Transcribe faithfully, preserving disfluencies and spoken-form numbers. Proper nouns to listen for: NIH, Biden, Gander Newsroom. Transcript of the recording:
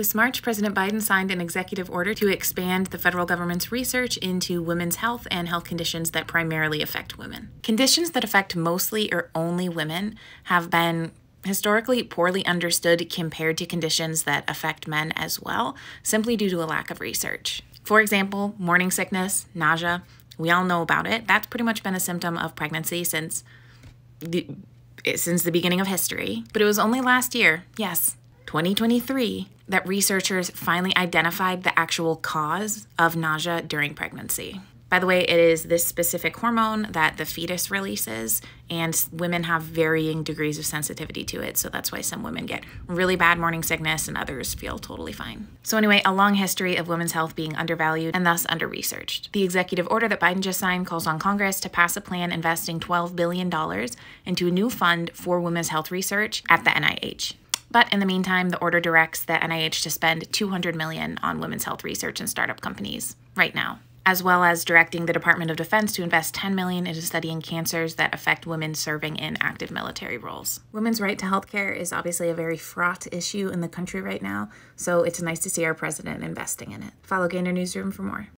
This March, President Biden signed an executive order to expand the federal government's research into women's health and health conditions that primarily affect women. Conditions that affect mostly or only women have been historically poorly understood compared to conditions that affect men as well, simply due to a lack of research. For example, morning sickness, nausea, we all know about it. That's pretty much been a symptom of pregnancy since the, since the beginning of history. But it was only last year, yes, twenty twenty-three, that researchers finally identified the actual cause of nausea during pregnancy. By the way, it is this specific hormone that the fetus releases, and women have varying degrees of sensitivity to it, so that's why some women get really bad morning sickness and others feel totally fine. So anyway, a long history of women's health being undervalued and thus under-researched. The executive order that Biden just signed calls on Congress to pass a plan investing twelve billion dollars into a new fund for women's health research at the N I H. But in the meantime, the order directs the N I H to spend two hundred million dollars on women's health research and startup companies right now, as well as directing the Department of Defense to invest ten million dollars into studying cancers that affect women serving in active military roles. Women's right to healthcare is obviously a very fraught issue in the country right now, so it's nice to see our president investing in it. Follow Gander Newsroom for more.